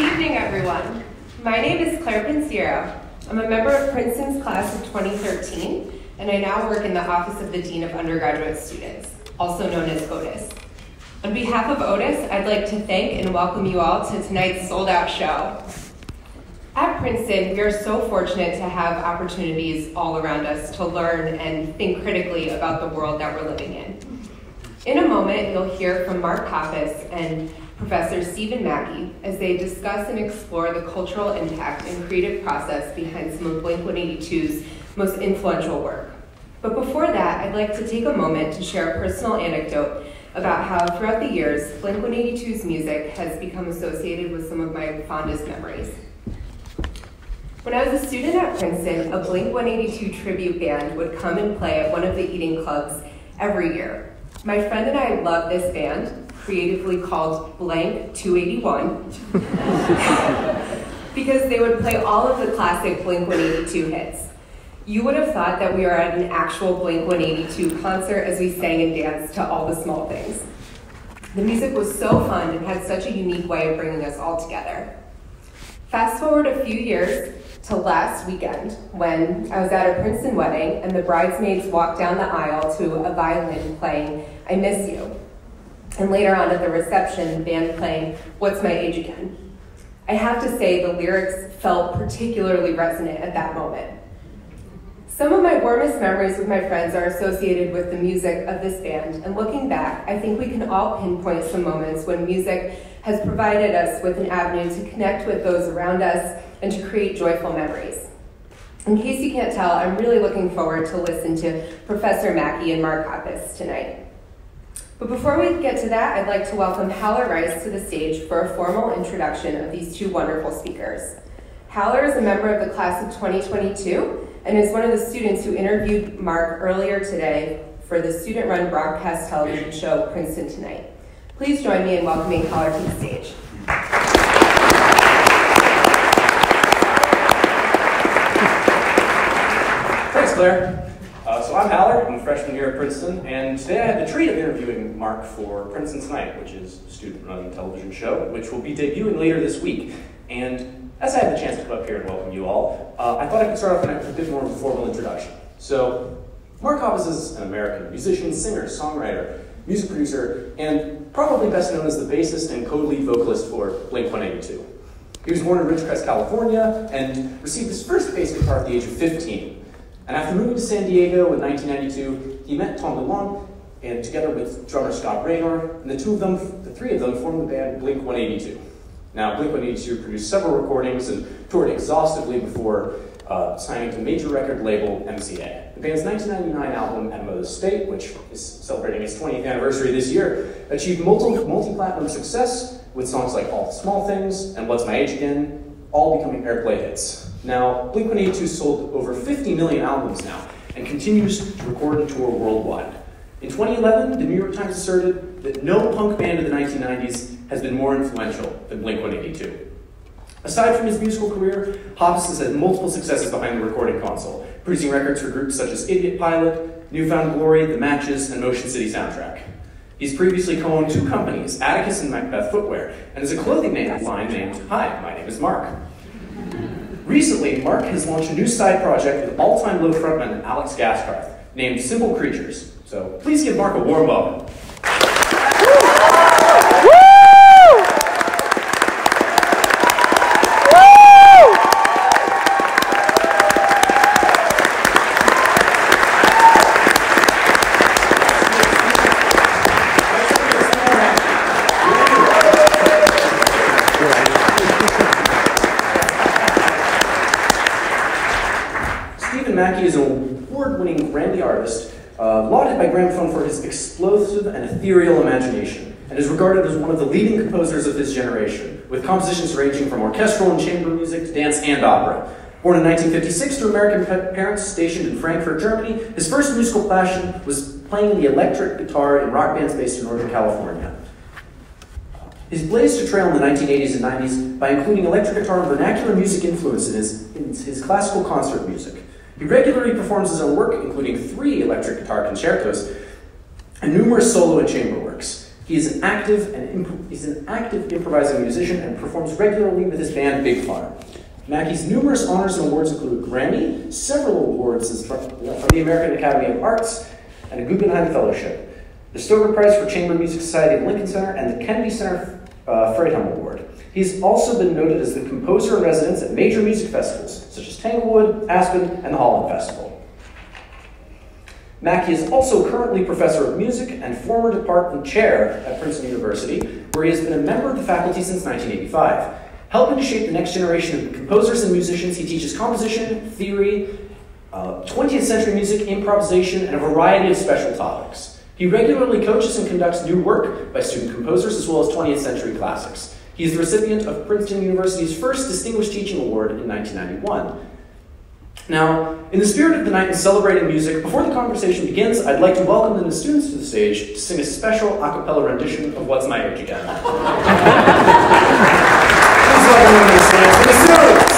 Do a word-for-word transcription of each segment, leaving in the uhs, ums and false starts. Good evening, everyone. My name is Claire Pinciero. I'm a member of Princeton's class of twenty thirteen, and I now work in the Office of the Dean of Undergraduate Students, also known as O T I S. On behalf of O T I S, I'd like to thank and welcome you all to tonight's sold-out show. At Princeton, we are so fortunate to have opportunities all around us to learn and think critically about the world that we're living in. In a moment, you'll hear from Mark Hoppus and Professor Stephen Mackey as they discuss and explore the cultural impact and creative process behind some of Blink one eighty-two's most influential work. But before that, I'd like to take a moment to share a personal anecdote about how throughout the years, Blink one eighty-two's music has become associated with some of my fondest memories. When I was a student at Princeton, a Blink one eighty-two tribute band would come and play at one of the eating clubs every year. My friend and I loved this band, creatively called Blank two eighty-one, because they would play all of the classic Blink one eighty-two hits. You would have thought that we were at an actual Blink one eighty-two concert as we sang and danced to All the Small Things. The music was so fun and had such a unique way of bringing us all together. Fast forward a few years to last weekend, when I was at a Princeton wedding and the bridesmaids walked down the aisle to a violin playing "I Miss You." And later on at the reception, the band playing "What's My Age Again." I have to say the lyrics felt particularly resonant at that moment. Some of my warmest memories with my friends are associated with the music of this band, and looking back, I think we can all pinpoint some moments when music has provided us with an avenue to connect with those around us and to create joyful memories. In case you can't tell, I'm really looking forward to listen to Professor Mackey and Mark Hoppus tonight. But before we get to that, I'd like to welcome Haller Rice to the stage for a formal introduction of these two wonderful speakers. Haller is a member of the class of twenty twenty-two and is one of the students who interviewed Mark earlier today for the student-run broadcast television show Princeton Tonight. Please join me in welcoming Haller to the stage. Thanks, Claire. Uh, so I'm Haller, I'm a freshman here at Princeton, and today I had the treat of interviewing Mark for Princeton Tonight, which is a student-run television show, which will be debuting later this week. And as I had the chance to come up here and welcome you all, uh, I thought I could start off with a bit more of a formal introduction. So, Mark Hoppus is an American musician, singer, songwriter, music producer, and probably best known as the bassist and co-lead vocalist for Blink one eighty-two. He was born in Ridgecrest, California, and received his first bass guitar at the age of fifteen. And after moving to San Diego in nineteen ninety-two, he met Tom DeLonge, and together with drummer Scott Raynor, and the two of them, the three of them, formed the band Blink one eighty-two. Now, Blink one eighty-two produced several recordings and toured exhaustively before uh, signing to major record label M C A. The band's nineteen ninety-nine album "Enema of the State," which is celebrating its twentieth anniversary this year, achieved multi multi-platinum success with songs like "All the Small Things" and "What's My Age Again," all becoming airplay hits. Now, Blink one eighty-two sold over fifty million albums now, and continues to record and tour worldwide. In twenty eleven, the New York Times asserted that no punk band of the nineteen nineties has been more influential than Blink one eighty-two. Aside from his musical career, Hoppus has had multiple successes behind the recording console, producing records for groups such as Idiot Pilot, New Found Glory, The Matches, and Motion City Soundtrack. He's previously co-owned two companies, Atticus and Macbeth Footwear, and is a clothing line named Hi, My Name is Mark. Recently, Mark has launched a new side project with all-time low frontman Alex Gaspar, named Simple Creatures. So please give Mark a warm welcome. Explosive and ethereal imagination, and is regarded as one of the leading composers of his generation, with compositions ranging from orchestral and chamber music to dance and opera. Born in nineteen fifty-six to American parents stationed in Frankfurt, Germany, his first musical passion was playing the electric guitar in rock bands based in Northern California. He's blazed a trail in the nineteen eighties and nineties by including electric guitar and vernacular music influence in his, in his classical concert music. He regularly performs his own work, including three electric guitar concertos, and numerous solo and chamber works. He is an active and imp he's an active improvising musician and performs regularly with his band Big Fire. Mackey's numerous honors and awards include a Grammy, several awards from the American Academy of Arts, and a Guggenheim Fellowship, the Stoker Prize for Chamber Music Society at Lincoln Center, and the Kennedy Center uh, Freigham Award. He's also been noted as the composer in residence at major music festivals, such as Tanglewood, Aspen, and the Holland Festival. Mackey is also currently professor of music and former department chair at Princeton University, where he has been a member of the faculty since nineteen eighty-five. Helping to shape the next generation of composers and musicians, he teaches composition, theory, uh, twentieth century music, improvisation, and a variety of special topics. He regularly coaches and conducts new work by student composers as well as twentieth century classics. He is the recipient of Princeton University's first Distinguished Teaching Award in nineteen ninety-one. Now, in the spirit of the night and celebrating music, before the conversation begins, I'd like to welcome the students to the stage to sing a special a cappella rendition of What's My Age Again. Please welcome them to the stage for the students!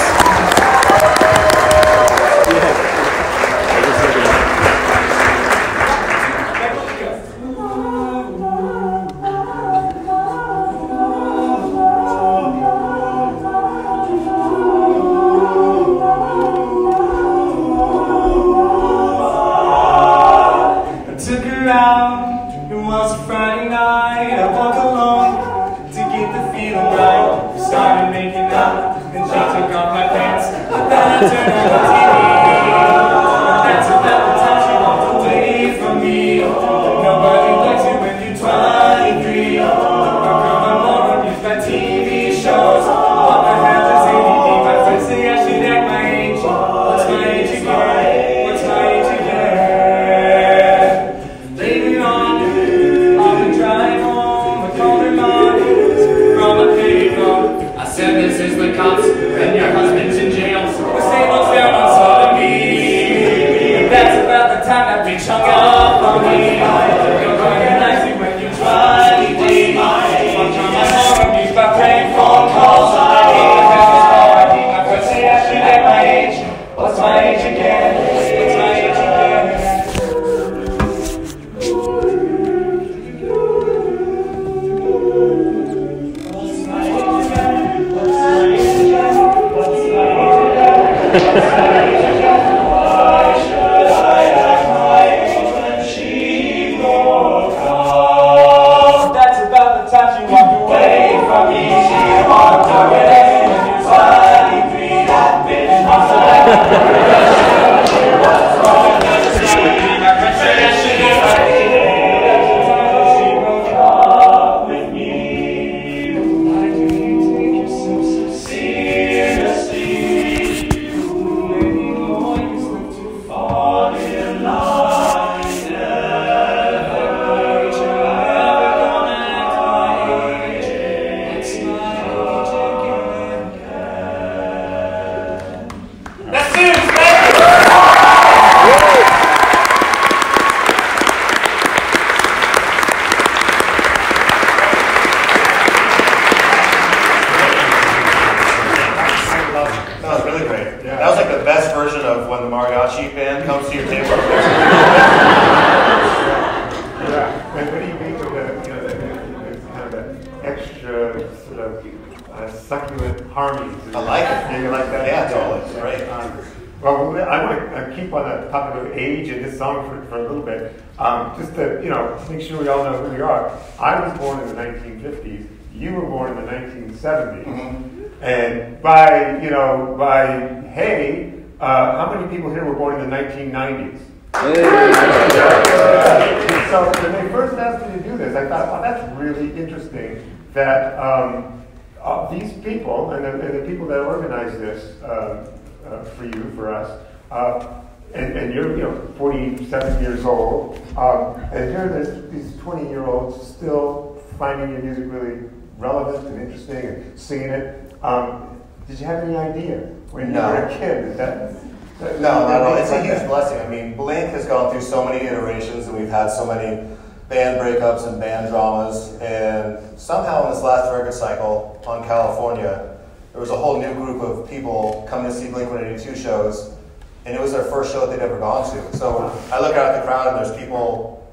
Show that they'd ever gone to. So I look out at the crowd and there's people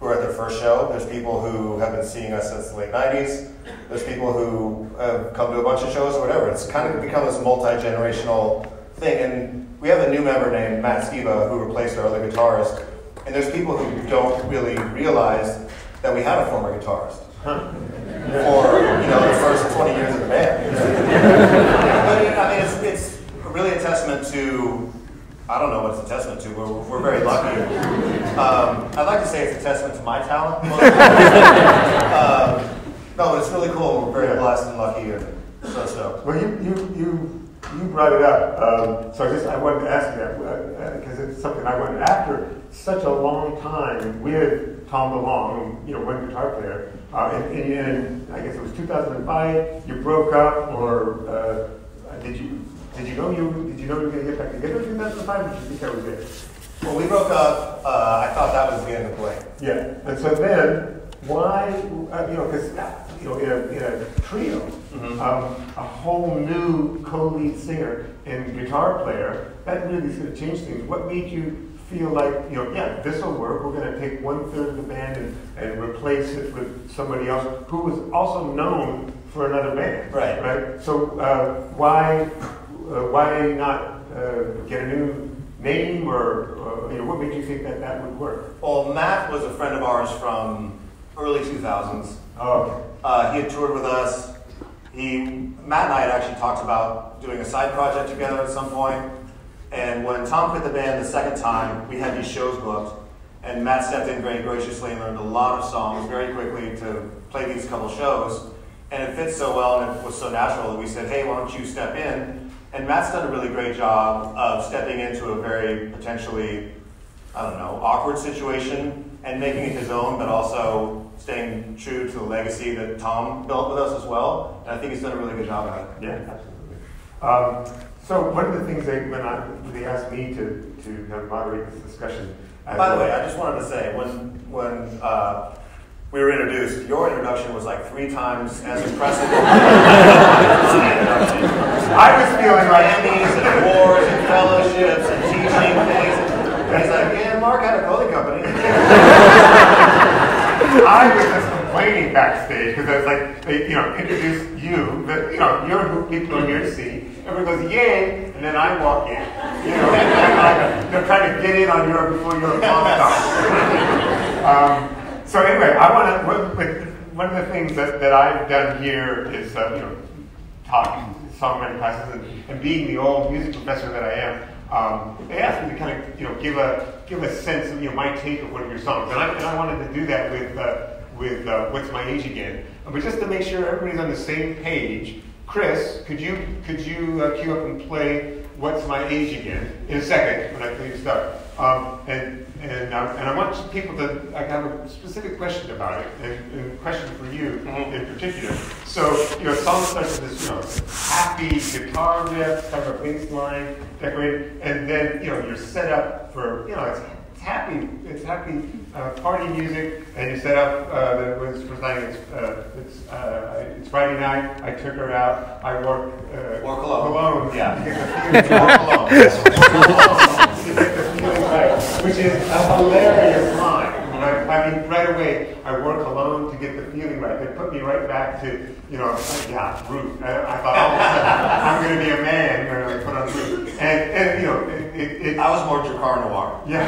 who are at their first show. There's people who have been seeing us since the late nineties. There's people who have come to a bunch of shows or whatever. It's kind of become this multi-generational thing. And we have a new member named Matt Skiba who replaced our other guitarist. And there's people who don't really realize that we had a former guitarist huh. for you know the first twenty years of the band. But it, I mean, it's, it's really a testament to, I don't know what it's a testament to, but we're very lucky. Um, I'd like to say it's a testament to my talent. um, no, it's really cool. We're very blessed and lucky, and so so. Well, you you you you brought it up, um, so I just I wanted to ask you that because uh, it's something I wondered after such a long time with Tom DeLonge, you know, one guitar player, uh, and, and, and I guess it was two thousand five. You broke up, or uh, did you? Did you know you did you know you were going to get back together in two thousand five, or did you think that was it? Well, we broke up. Uh, I thought that was the end of the play. Yeah, and so then why? Uh, you know, because you know, in a, in a trio, mm-hmm. um, a whole new co-lead singer and guitar player, that really is going to change things. What made you feel like, you know, yeah, this will work, we're going to take one third of the band and, and replace it with somebody else who was also known for another band? Right. Right. So uh, why? Uh, why not uh, get a new name, or uh, you know, what made you think that that would work? Well, Matt was a friend of ours from early two thousands. Oh, okay. Uh, he had toured with us. He, Matt and I had actually talked about doing a side project together at some point. And when Tom quit the band the second time, we had these shows booked. And Matt stepped in very graciously and learned a lot of songs very quickly to play these couple shows. And it fit so well and it was so natural that we said, hey, why don't you step in? And Matt's done a really great job of stepping into a very potentially, I don't know, awkward situation and making it his own, but also staying true to the legacy that Tom built with us as well. And I think he's done a really good job at it. Yeah, absolutely. Um, so one of the things they, when I, they asked me to, to kind of moderate this discussion. By the way, I just wanted to say, when, when uh, we were introduced, your introduction was like three times as impressive as my introduction. I was feeling like Emmys and awards and fellowships and teaching things. And he's like, yeah, Mark had a clothing company. I was just complaining backstage because I was like, they, you know, introduce you, but, you know, you're who people in your seat. Everyone goes, yay, and then I walk in. You know, and I'm like, they're trying to get in on your before your mom starts. um, so anyway, I want to. One of the things that, that I've done here is, uh, you know, talking. Songwriting classes, and, and being the old music professor that I am, um, they asked me to kind of, you know, give a give a sense of, you know, my take of one of your songs, and I, and I wanted to do that with uh, with uh, What's My Age Again, but just to make sure everybody's on the same page. Chris, could you could you uh, cue up and play What's My Age Again in a second when I play your stuff, um, and and uh, and I want people to I have a specific question about it, and, and a question for you mm-hmm. in particular. So, you know, song starts with this, you know, happy guitar riff, kind of a bass line, decorated, and then, you know, you're set up for, you know, it's, it's happy, it's happy uh, party music, and you set up uh, the was for night. It's uh, it's, uh, it's Friday night. I took her out. I work uh, work alone. alone. Yeah, you get the feeling. Right, which is a hilarious line. Right? I mean, right away, I work alone to get the feeling right. They put me right back to, you know, yeah, Root. I, I thought, all of a sudden, I'm going to be a man when I put on Root. And, and you know, it, it, it, I was more Jacquard Noir. Yeah.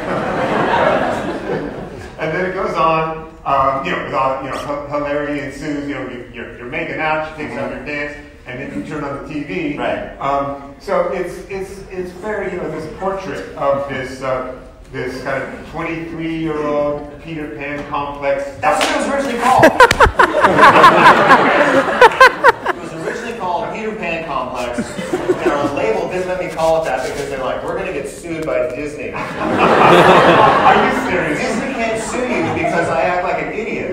And then it goes on, um, you know, with all, you know, hilarity ensues. You know, you, you're, you're making out, she takes out your dance, and then you turn on the T V. Right. Um, so it's, it's, it's very, you know, this portrait of this, uh, this kind of twenty-three-year-old Peter Pan complex. That's what it was originally called. It was originally called Peter Pan Complex, and our label didn't let me call it that because they're like, we're going to get sued by Disney. Are you serious? Disney can't sue you because I act like an idiot.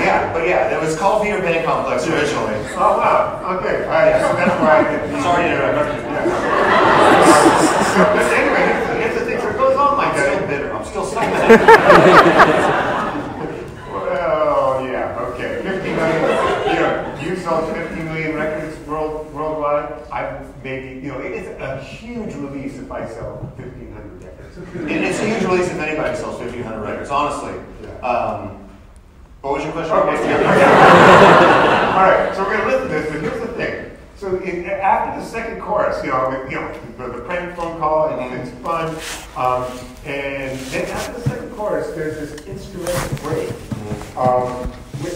Yeah, but yeah, it was called Peter Pan Complex originally. Oh, wow. Okay. All right. Yeah. So that's why I did. Sorry to interrupt you. But anyway, still stuck. Well, yeah, okay. fifty million, you know, you sold fifty million records world, worldwide. I've maybe, you know, it is a huge release if I sell fifteen hundred records. And it's a huge release if anybody sells fifteen hundred records, honestly. Um, what was your question? Okay. All right, so we're going to listen to this, but here's the thing. So in, after the second chorus, you know, you know the, the prank phone call, and it's fun. Um, and then after the second chorus, there's this instrumental break. Um,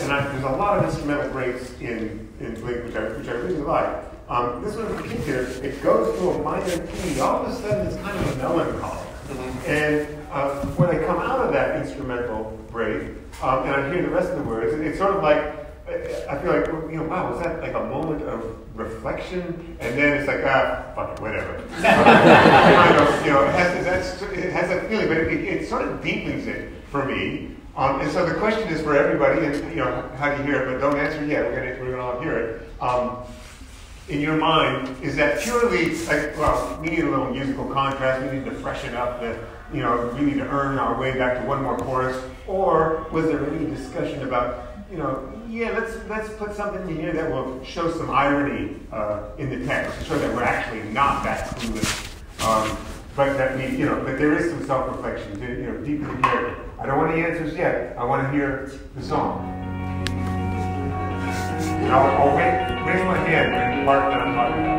and I, there's a lot of instrumental breaks in, in Blink, which I, which I really like. Um, this one in particular, it goes to a minor key. All of a sudden, it's kind of melancholy. Mm-hmm. And uh, when I come out of that instrumental break, um, and I hear the rest of the words, it, it's sort of like, I feel like, you know, wow, was that like a moment of reflection? And then it's like, ah, fuck it, whatever. You know, it has, that's, it has that feeling, but it, it sort of deepens it for me. Um, and so the question is for everybody, and you know, how do you hear it? But don't answer yet. We're gonna, we're gonna all hear it. Um, in your mind, is that purely like, well, we need a little musical contrast. We need to freshen up the, you know, we need to earn our way back to one more chorus. Or was there any discussion about, you know, yeah, let's let's put something in here that will show some irony uh, in the text, to show that we're actually not that clueless, um, but that we, you know, but there is some self-reflection, you know, deep in here. I don't want any answers yet. I want to hear the song. And I'll, I'll wait, raise my hand and mark that I'm talking about.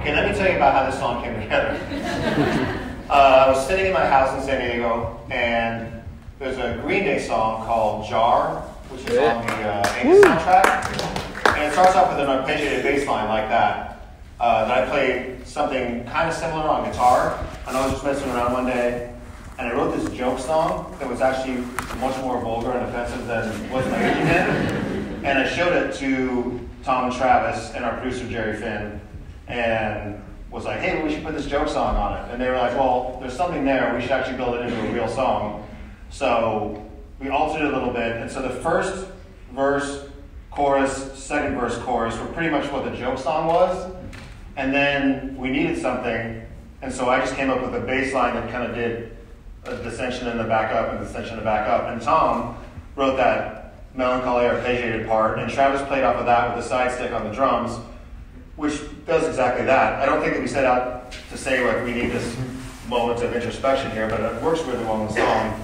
Okay, let me tell you about how this song came together. uh, I was sitting in my house in San Diego, and there's a Green Day song called Jar, which is on the uh, English soundtrack. And it starts off with an arpeggiated bass line like that. Uh, that I played something kind of similar on guitar, and I was just messing around one day, and I wrote this joke song that was actually much more vulgar and offensive than was my original band. And I showed it to Tom and Travis and our producer Jerry Finn, and was like, hey, we should put this joke song on it. And they were like, well, there's something there. We should actually build it into a real song. So we altered it a little bit. And so the first verse, chorus, second verse, chorus were pretty much what the joke song was. And then we needed something. And so I just came up with a bass line that kind of did a descension and the back up and descension and the back up. And Tom wrote that melancholy arpeggiated part. And Travis played off of that with a side stick on the drums, which does exactly that. I don't think that we set out to say, like, we need this moment of introspection here, but it works really well in the song.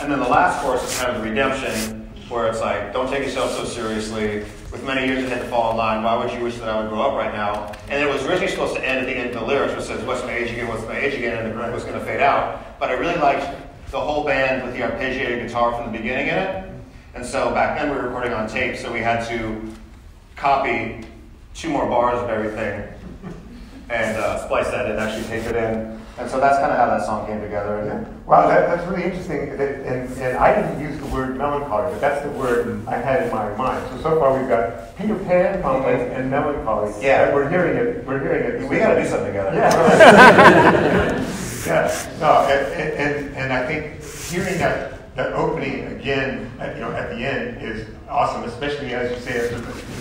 And then the last chorus is kind of the redemption, where it's like, don't take yourself so seriously. With many years ahead to fall in line, why would you wish that I would grow up right now? And it was originally supposed to end at the end of the lyrics, which says, what's my age again, what's my age again, and the group was going to fade out. But I really liked the whole band with the arpeggiated guitar from the beginning in it. And so back then we were recording on tape, so we had to copy two more bars of everything, and uh, splice that in and actually take it in. And so that's kind of how that song came together. And wow, that, that's really interesting. And, and, and I didn't use the word melancholy, but that's the word I had in my mind. So so far we've got Peter Pan, complex, and melancholy. Yeah, and we're hearing it. We're hearing it. We got to do something together. Yeah. Yeah. No, and, and and I think hearing that. That opening again, at, you know, at the end is awesome, especially as you say, as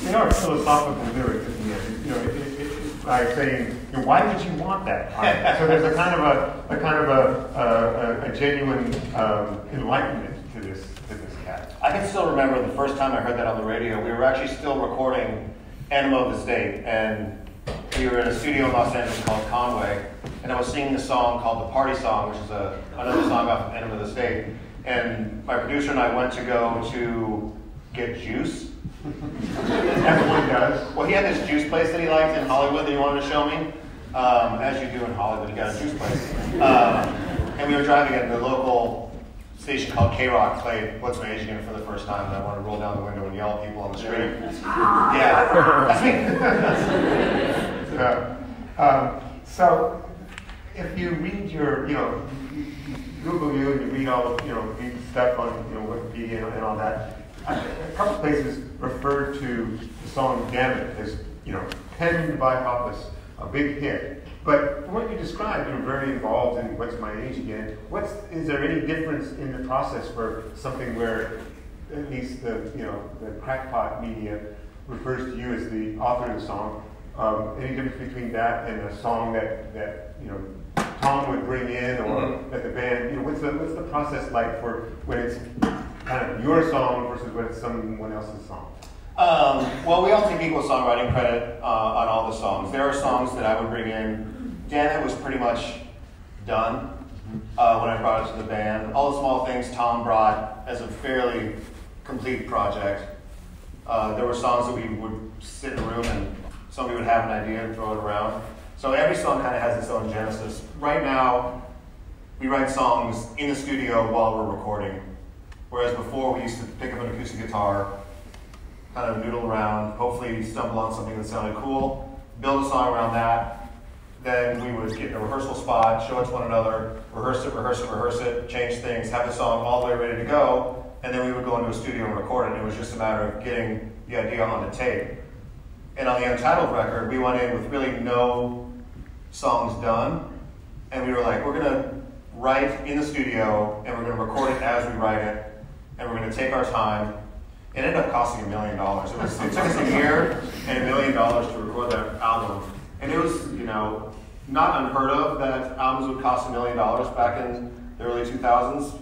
they are philosophical lyrics at the end. You know, it, it, it, by saying, you know, why would you want that? So there's a kind of a, a kind of a, a, a genuine um, enlightenment to this to this cat. I can still remember the first time I heard that on the radio. We were actually still recording "Enema of the State," and we were in a studio in Los Angeles called Conway, and I was singing this song called "The Party Song," which is a, another song off of "Enema of the State." And my producer and I went to go to get juice. Everyone does. Well, he had this juice place that he liked in Hollywood that he wanted to show me. Um, as you do in Hollywood, you got a juice place. Um, and we were driving at the local station called K-Rock played What's My Age Again for the first time, and I wanted to roll down the window and yell at people on the street. Yeah, that's me. so, um, so if you read your, you know, Google you and you read all the, you know, read stuff on, you know, Wikipedia and, and all that. I, a couple places refer to the song "Damn It" as, you know, penned by Hoppus, a big hit. But from what you described, you're very involved in "What's My Age Again." What's is there any difference in the process for something where at least the, you know, the crackpot media refers to you as the author of the song? Um, any difference between that and a song that that you know Tom would bring in, or mm-hmm. that the band, you know, what's the what's the process like for when it's kind of your song versus when it's someone else's song? Um, well, we all take equal songwriting credit uh, on all the songs. There are songs that I would bring in. Janet was pretty much done uh, when I brought it to the band. All the Small Things Tom brought as a fairly complete project. Uh, there were songs that we would sit in a room and somebody would have an idea and throw it around. So every song kind of has its own genesis. Right now, we write songs in the studio while we're recording, whereas before we used to pick up an acoustic guitar, kind of noodle around, hopefully stumble on something that sounded cool, build a song around that, then we would get in a rehearsal spot, show it to one another, rehearse it, rehearse it, rehearse it, change things, have the song all the way ready to go, and then we would go into a studio and record it. It was just a matter of getting the idea on the tape. And on the Untitled record, we went in with really no songs done, and we were like, we're gonna write in the studio, and we're gonna record it as we write it, and we're gonna take our time. It ended up costing a million dollars. It was, it took us a year and a million dollars to record that album. And it was, you know, not unheard of that albums would cost a million dollars back in the early two thousands,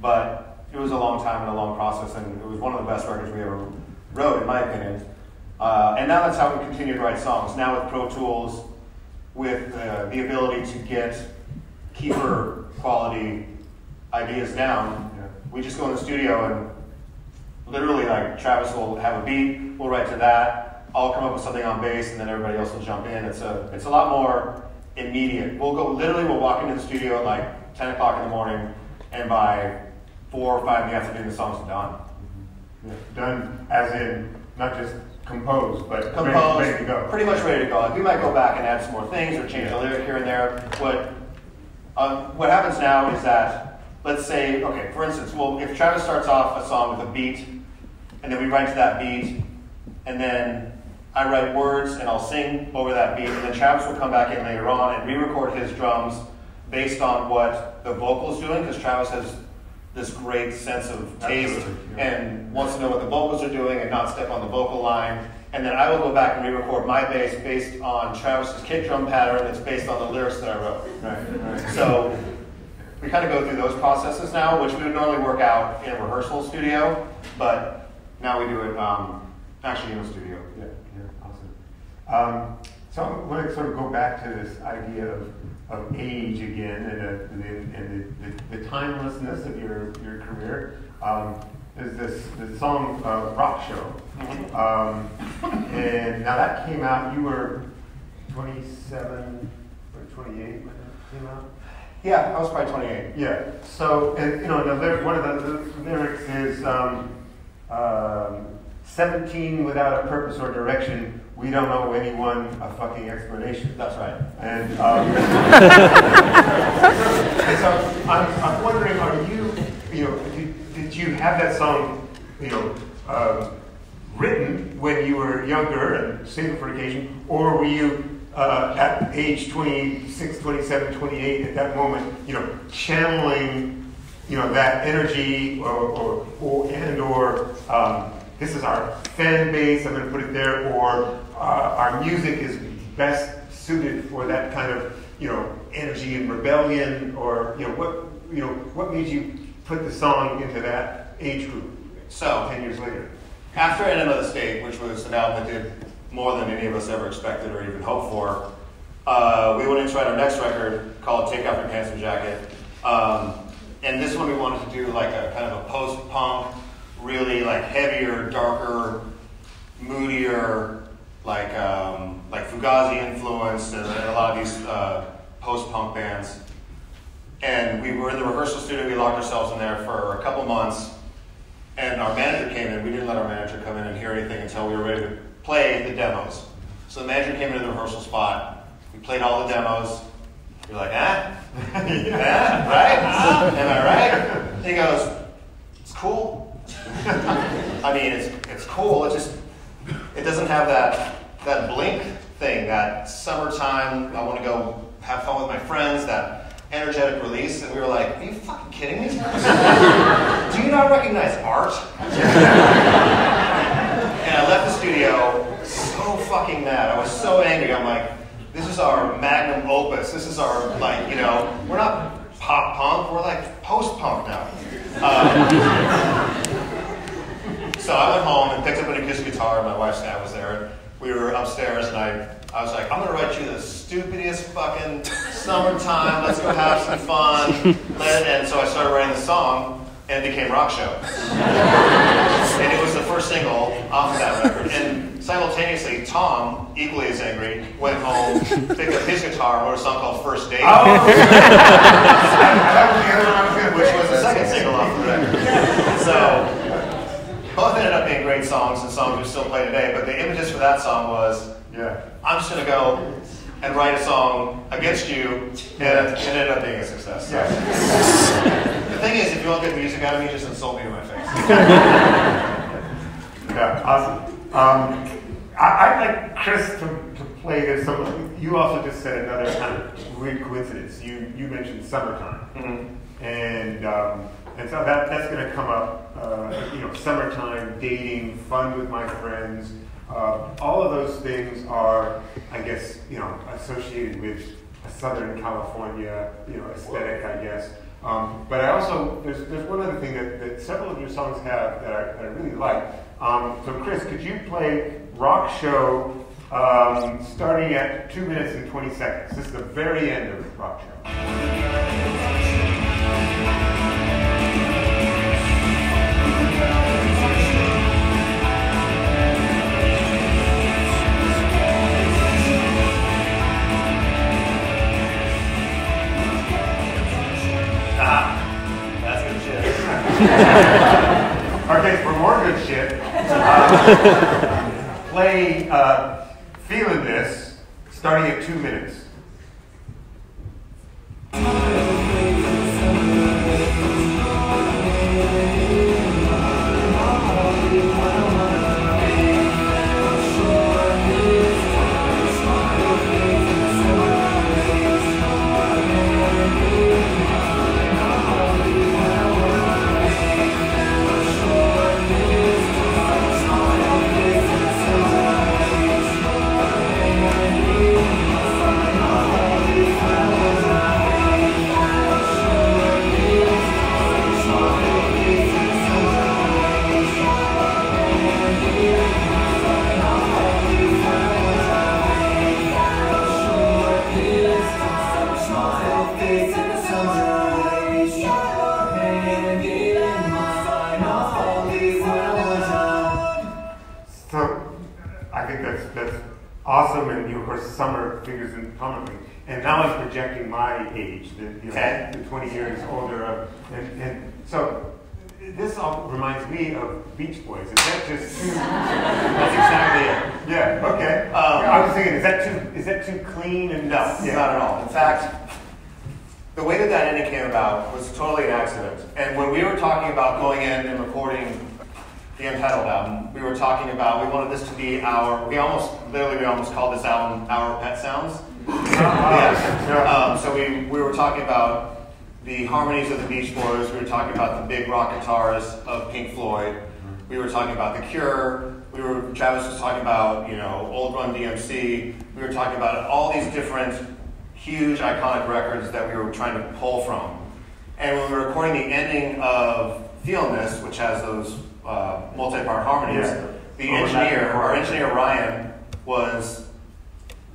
but it was a long time and a long process, and it was one of the best records we ever wrote, in my opinion. Uh, and now that's how we continue to write songs. Now with Pro Tools, with uh, the ability to get keeper quality ideas down, you know, we just go in the studio and literally, like, Travis will have a beat, we'll write to that, I'll come up with something on bass, and then everybody else will jump in. It's a, it's a lot more immediate. We'll go, literally, we'll walk into the studio at like ten o'clock in the morning, and by four or five in the afternoon, the song's done. Mm-hmm. Yeah. Done as in, not just composed, but composed, ready, ready to go. Pretty much ready to go. Like, we might go back and add some more things, or change a lyric here and there. What, um, what happens now is that, let's say, okay, for instance, well, if Travis starts off a song with a beat, and then we write to that beat, and then I write words, and I'll sing over that beat, and then Travis will come back in later on and re-record his drums based on what the vocal's doing, because Travis has this great sense of taste, yeah, and wants to know what the vocals are doing and not step on the vocal line. And then I will go back and re-record my bass based on Travis's kick drum pattern that's based on the lyrics that I wrote. Right, right. So, we kind of go through those processes now, which we would normally work out in a rehearsal studio, but now we do it um, actually in a studio. Yeah, yeah, awesome. Um, so I want to sort of go back to this idea of, of age again, and, a, and the, the, the timelessness of your, your career. Um, there's this, this song, uh, Rock Show, um, and now that came out, you were twenty-seven or twenty-eight when it came out? Yeah, I was probably twenty-eight. Yeah. So, and, you know, the, one of the, the lyrics is um, um, seventeen without a purpose or direction, we don't owe anyone a fucking explanation. That's right. And, um, and so I'm, I'm wondering, are you, you know, did, did you have that song, you know, uh, written when you were younger and singing for occasion, or were you, Uh, at age twenty-six, twenty-seven, twenty-eight, at that moment, you know, channeling, you know, that energy, or, or, or and or um, this is our fan base, I'm going to put it there, or uh, our music is best suited for that kind of, you know, energy and rebellion, or, you know, what, you know, what made you put the song into that age group? So, ten years later, after Enema of the State, which was an album that did more than any of us ever expected or even hoped for, Uh, we went in to write our next record called Take Off Your Pants and Jacket. Um, and this one we wanted to do like a kind of a post-punk, really like heavier, darker, moodier, like um, like Fugazi influenced, and, and a lot of these uh, post-punk bands. And we were in the rehearsal studio, we locked ourselves in there for a couple months, and our manager came in. We didn't let our manager come in and hear anything until we were ready to play the demos. So the manager came into the rehearsal spot, we played all the demos, we were like, eh? Yeah, right? Am I right? And he goes, it's cool. I mean, it's, it's cool, it just, it doesn't have that, that Blink thing, that summertime, I want to go have fun with my friends, that energetic release, and we were like, are you fucking kidding me? Do you not recognize art? And I left the studio so fucking mad. I was so angry. I'm like, this is our magnum opus. This is our, like, you know, we're not pop punk. We're like post punk now. Um, So I went home and picked up an acoustic guitar. My wife Sam was there. We were upstairs, and I, I was like, I'm gonna write you the stupidest fucking summertime. Let's go have some fun. And so I started writing the song, and it became Rock Show. And it was the first single off of that record. And simultaneously, Tom, equally as angry, went home, picked up his guitar, and wrote a song called First Date, oh. which was the second single off the record. So. Both ended up being great songs and songs we still play today, but the impetus for that song was, yeah, I'm just going to go and write a song against you, and it ended up being a success. So. Yeah. The thing is, if you want to get music out of me, just insult me in my face. Yeah, awesome. Um, I, I'd like Chris to, to play this. Song. You also just said another kind of weird coincidence. You, you mentioned summertime. Mm-hmm. And... Um, And so that, that's going to come up, uh, you know, summertime, dating, fun with my friends. Uh, all of those things are, I guess, you know, associated with a Southern California, you know, aesthetic, I guess. Um, but I also, there's, there's one other thing that, that several of your songs have that I, that I really like. Um, so Chris, could you play Rock Show um, starting at two minutes and twenty seconds? This is the very end of Rock Show. Ah, that's good shit. Okay, for more good shit, uh, play uh, Feelin' This, starting at two minutes. Awesome, and you, of course, summer figures prominently. And now I'm projecting my age, the, you know, the twenty years older. Of, and, and so this all reminds me of Beach Boys. Is that just too? That's exactly it. Yeah. Okay. Um, I was thinking, is that too? Is that too clean? And no, yeah. Not at all. In fact, the way that that ending came about was totally an accident. And when we were talking about going in and recording the Untitled album, we were talking about, we wanted this to be our, we almost, literally we almost called this album Our Pet Sounds. Yeah. Um, so we, we were talking about the harmonies of the Beach Boys, we were talking about the big rock guitars of Pink Floyd, we were talking about The Cure, we were, Travis was talking about, you know, old Run D M C, we were talking about all these different huge iconic records that we were trying to pull from. And when we were recording the ending of Feelin' This, which has those Uh, multi-part harmonies. Yeah. The oh, engineer, our engineer Ryan, was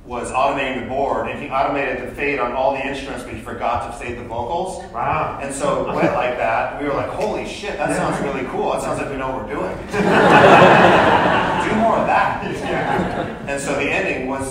was automating the board, and he automated the fade on all the instruments, but he forgot to fade the vocals. Wow! And so it went like that. We were like, "Holy shit! That yeah. sounds really cool. That sounds like we know what we're doing. Do more of that." Yeah. And so the ending was,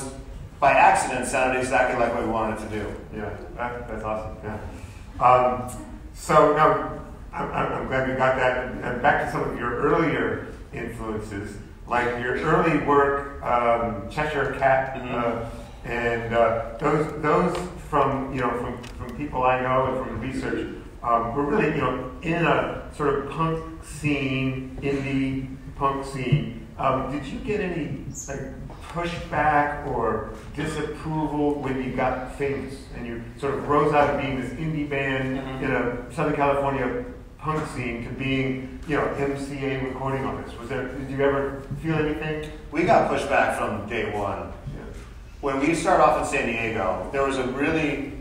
by accident, sounded exactly like what we wanted to do. Yeah, that, that's awesome. Yeah. Um, so now. I'm, I'm glad we got that. And back to some of your earlier influences, like your early work, um, Cheshire Cat, mm-hmm. uh, and uh, those those from you know from, from people I know and from research um, were really you know in a sort of punk scene, indie punk scene. Um, did you get any like pushback or disapproval when you got famous and you sort of rose out of being this indie band mm-hmm. in a Southern California punk scene to being, you know, M C A recording on this? Was there, did you ever feel anything? We got pushback from day one. Yeah. When we started off in San Diego, there was a really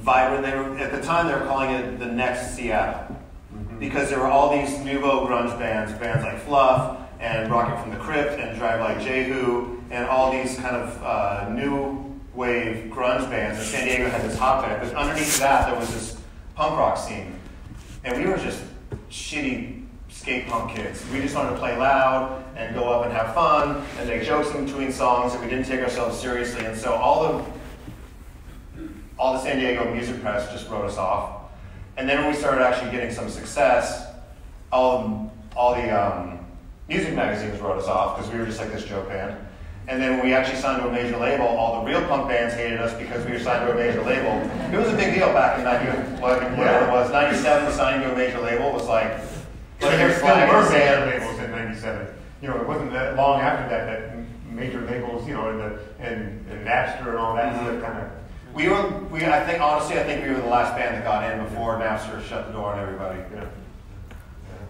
vibrant, they were, at the time they were calling it the next Seattle. Mm-hmm. because there were all these nouveau grunge bands, bands like Fluff and Rocket from the Crypt and Drive Like Jehu and all these kind of uh, new wave grunge bands. And San Diego had this hotbed, but underneath that there was this punk rock scene. And we were just shitty skate punk kids. We just wanted to play loud and go up and have fun and make jokes in between songs, and we didn't take ourselves seriously. And so all the all the San Diego music press just wrote us off. And then when we started actually getting some success, all, all the um, music magazines wrote us off because we were just like this joke band. And then when we actually signed to a major label, all the real punk bands hated us because we were signed to a major label. It was a big deal back in ninety, whatever yeah. it was. ninety-seven, signing to a major label was like, but there still were major labels in ninety-seven. You know, it wasn't that long after that that major labels, you know, and the and, and Napster and all that mm-hmm. stuff kind of. We were, we, I think, honestly, I think we were the last band that got in before Napster shut the door on everybody. Yeah.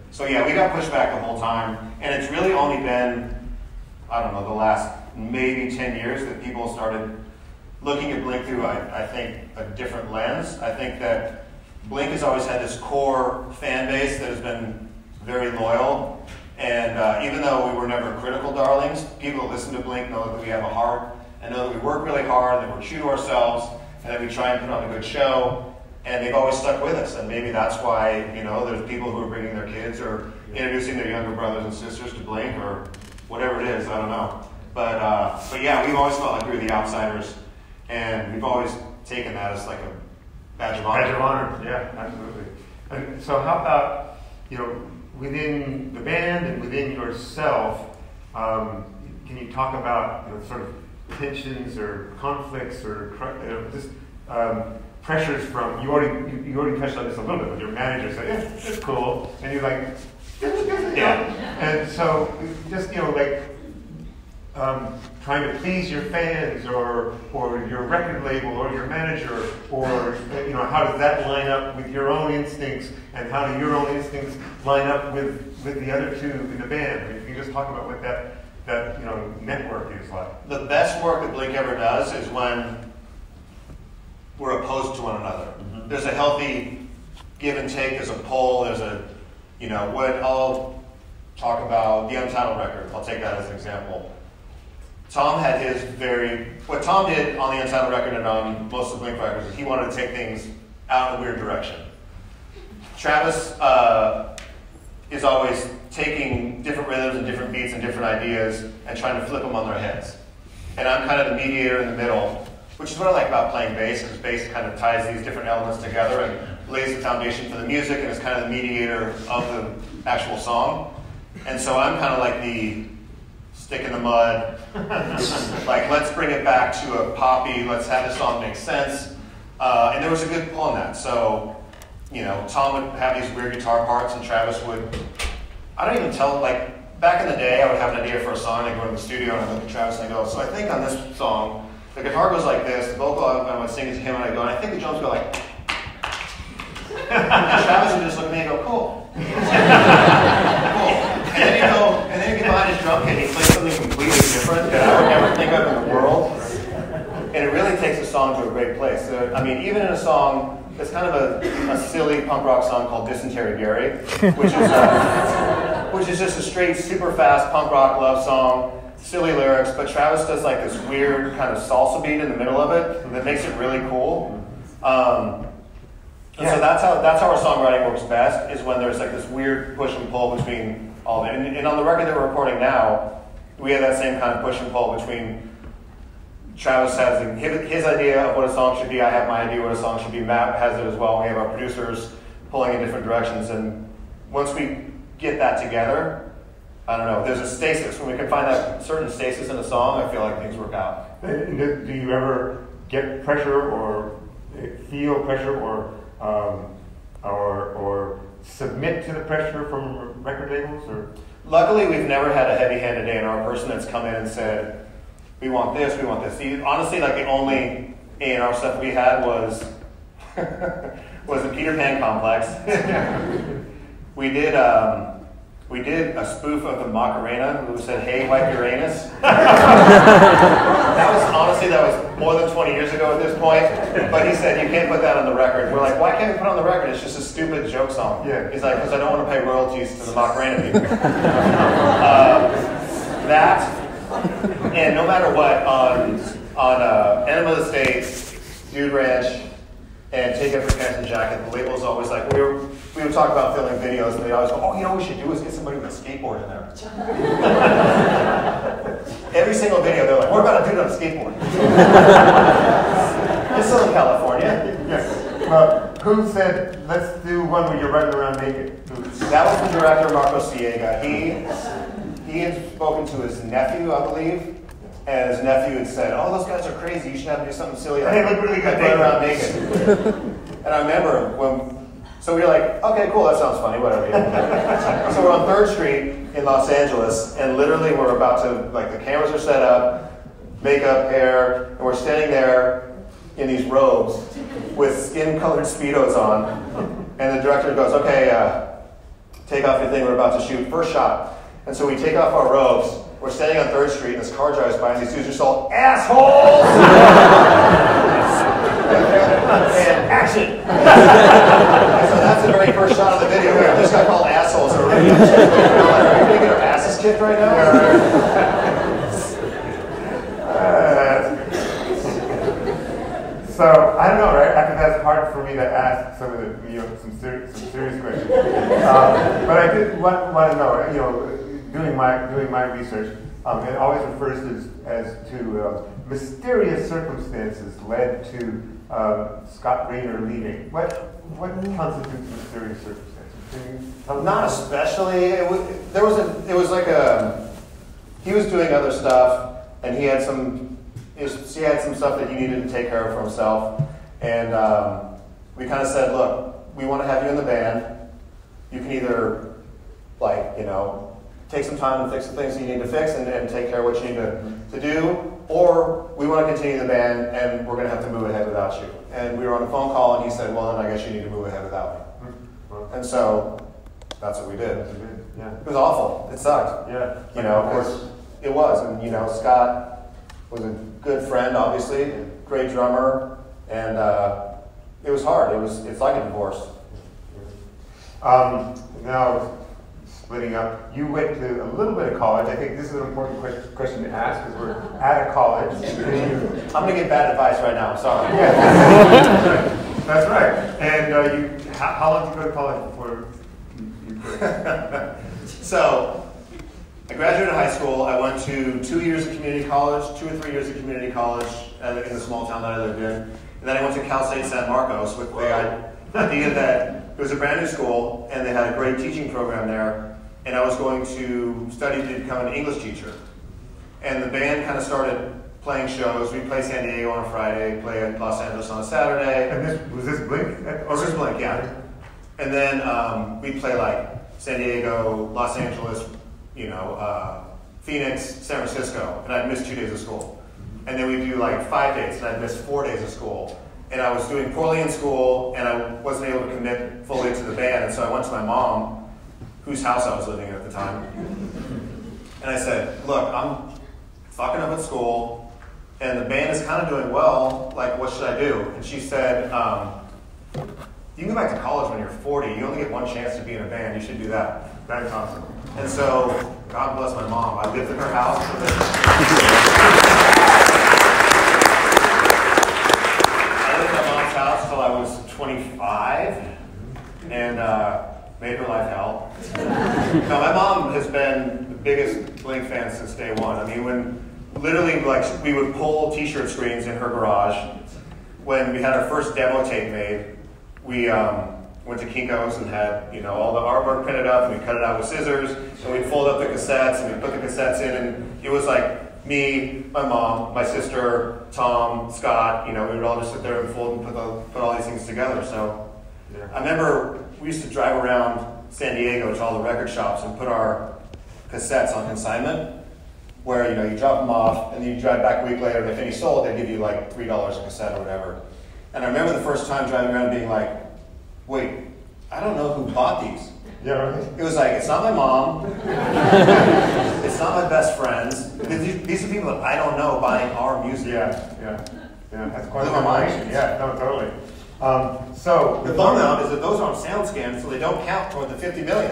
So yeah, we got pushed back the whole time, and it's really only been, I don't know, the last maybe ten years that people started looking at Blink through, I, I think, a different lens. I think that Blink has always had this core fan base that has been very loyal, and uh, even though we were never critical darlings, people that listen to Blink know that we have a heart, and know that we work really hard, that we're true to ourselves, and that we try and put on a good show, and they've always stuck with us. And maybe that's why, you know, there's people who are bringing their kids or introducing their younger brothers and sisters to Blink or whatever it is, I don't know. But, uh, but yeah, we've always felt like we were the outsiders, and we've always taken that as like a badge of honor. Badge of honor, yeah, absolutely. And so how about, you know, within the band and within yourself, um, can you talk about, you know, sort of tensions or conflicts or you know, just um, pressures from, you already you, you already touched on this a little bit with your manager, so it's, it's cool, and you're like, yeah. And so just, you know, like um, trying to please your fans or or your record label or your manager, or, you know, how does that line up with your own instincts, and how do your own instincts line up with, with the other two in the band? I mean, if you can just talk about what that that, you know, network is like. The best work that Blink ever does is when we're opposed to one another. Mm-hmm. There's a healthy give and take, there's a pull, there's a, you know, what I'll talk about, the Untitled record, I'll take that as an example. Tom had his very, what Tom did on the Untitled record and on most of the Blink records is he wanted to take things out in a weird direction. Travis uh, is always taking different rhythms and different beats and different ideas and trying to flip them on their heads. And I'm kind of the mediator in the middle, which is what I like about playing bass, is bass kind of ties these different elements together and lays the foundation for the music, and is kind of the mediator of the actual song. And so I'm kind of like the stick in the mud, like, let's bring it back to a poppy, let's have the song make sense. Uh, and there was a good pull on that. So, you know, Tom would have these weird guitar parts and Travis would, I don't even tell, like, back in the day, I would have an idea for a song, and I'd go to the studio, and I'd look at Travis, and I'd go, so I think on this song, the guitar goes like this, the vocal, I would sing it to him, and I'd go, and I think the drums go like, and Travis would just look at me and go, cool. Cool. And then he'd go, and then he'd get behind his drum kit, and he'd play something completely different that I would never think of in the world. And it really takes a song to a great place. So, I mean, even in a song, it's kind of a, a silly punk rock song called Dysentery Gary, which is uh, which is just a straight, super fast punk rock love song, silly lyrics, but Travis does like this weird kind of salsa beat in the middle of it that makes it really cool. Um, and yeah. So that's how that's how our songwriting works best, is when there's like this weird push and pull between all of it. And, and on the record that we're recording now, we have that same kind of push and pull between Travis has his idea of what a song should be, I have my idea what a song should be, Matt has it as well, we have our producers pulling in different directions, and once we get that together, I don't know, there's a stasis. When we can find that certain stasis in a song, I feel like things work out. Do you ever get pressure or feel pressure or um, or, or submit to the pressure from record labels? Or? Luckily, we've never had a heavy-handed A and R person that's come in and said, we want this, we want this. Honestly, like the only A and R stuff we had was was the Peter Pan complex. We did um, We did a spoof of the Macarena, who said, "Hey, wipe your anus." That was, honestly, that was more than twenty years ago at this point. But he said, "You can't put that on the record." We're like, "Why can't we put it on the record? It's just a stupid joke song." Yeah. He's like, "Because I don't want to pay royalties to the Macarena people." uh, that, and no matter what, on on uh, Enema of the State, Dude Ranch, and Take Off Your Pants and Jacket, the label's always like, we were, we would talk about filming videos, and they'd always go, "Oh, you know what we should do is get somebody with a skateboard in there." Every single video, they're like, "What about a dude on a skateboard?" It's still in California. Yes. Uh, who said, "Let's do one where you're running around naked"? That was the director, Marco Siega. He, he had spoken to his nephew, I believe, and his nephew had said, "Oh, those guys are crazy. You should have to do something silly like, hey, look really good, run around naked." And I remember when, so we were like, "Okay, cool, that sounds funny, whatever." So we're on third street in Los Angeles, and literally we're about to, like, the cameras are set up, makeup, hair, and we're standing there in these robes with skin-colored Speedos on, and the director goes, "Okay, uh, take off your thing, we're about to shoot, first shot." And so we take off our robes. We're standing on third street, and this car drives by, and these dudes are just all, "Assholes!" And action! And so that's the very first shot of the video. We just got called assholes. Are we going to get our asses kicked right now? uh, so, I don't know, right? I think that's hard for me to ask some of the, you know, some, ser some serious questions. Um, but I did want, want to know, you know, Doing my doing my research, um, it always refers to, as to uh, mysterious circumstances led to uh, Scott Raynor leaving. What what constitutes mysterious circumstances? Can you tell me? Not especially. It was, there was a. It was like a. He was doing other stuff, and he had some. He had some stuff that he needed to take care of for himself, and um, we kind of said, "Look, we want to have you in the band. You can either, like, you know, take some time and fix the things you need to fix and, and take care of what you need to, to do, or we want to continue the band and we're going to have to move ahead without you." And we were on a phone call and he said, "Well, then I guess you need to move ahead without me." Mm-hmm. And so that's what we did. Yeah. It was awful. It sucked. Yeah. You know, of course it was. And, you know, Scott was a good friend, obviously, great drummer, and uh, it was hard. It was, it's like a divorce. Um, now, splitting up. You went to a little bit of college. I think this is an important question to ask because we're at a college. I'm going to get bad advice right now. I'm sorry. Yeah. That's right. And uh, you, how, how long did you go to college before you quit? So, I graduated high school. I went to two years of community college, two or three years of community college in the small town that I lived in. And then I went to Cal State San Marcos with the idea that it was a brand new school, and they had a great teaching program there, and I was going to study to become an English teacher. And the band kind of started playing shows. We play San Diego on a Friday, play in Los Angeles on a Saturday. And this, was this Blink? Or this was Blink, yeah. And then um, we'd play like San Diego, Los Angeles, you know, uh, Phoenix, San Francisco, and I'd miss two days of school. And then we'd do like five days, and I'd miss four days of school. And I was doing poorly in school, and I wasn't able to commit fully to the band, and so I went to my mom, whose house I was living in at the time, and I said, "Look, I'm fucking up at school, and the band is kind of doing well, like, what should I do?" And she said, um, "You can go back to college when you're forty, you only get one chance to be in a band, you should do that." That is awesome. And so, God bless my mom, I lived in her house for this. I was twenty-five, and uh, made her life hell. Now, my mom has been the biggest Blink fan since day one. I mean, when literally, like, we would pull T-shirt screens in her garage. When we had our first demo tape made, we um, went to Kinko's and had, you know, all the artwork printed up, and we cut it out with scissors, and we fold up the cassettes, and we put the cassettes in, and it was like me, my mom, my sister, Tom, Scott, you know, we would all just sit there and fold and put, the, put all these things together. So yeah. I remember we used to drive around San Diego to all the record shops and put our cassettes on consignment, where, you know, you drop them off and then you drive back a week later, and if any sold, they give you like three dollars a cassette or whatever. And I remember the first time driving around being like, "Wait, I don't know who bought these." Yeah, right. It was like, it's not my mom, it's not my best friends. These are people that I don't know buying our music. Yeah, yeah, yeah. That's quite a mind. Yeah, no, totally. Um, so the bummer is that those aren't sound scans, so they don't count toward the fifty million.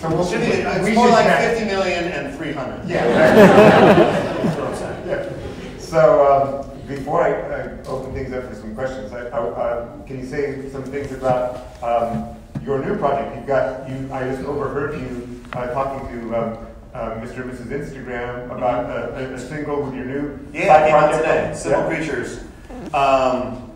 So we'll should be, it's we more like count. fifty million and three hundred. Yeah. That's what I'm saying. Yeah. So um, before I uh, open things up for some questions, I, I, uh, can you say some things about um, your new project? You've got you. I just overheard you uh, talking to um, Uh, Mister and Missus Instagram about uh, a, a single with your new yeah, side project. Yeah, today. Simple yeah. Creatures. Um,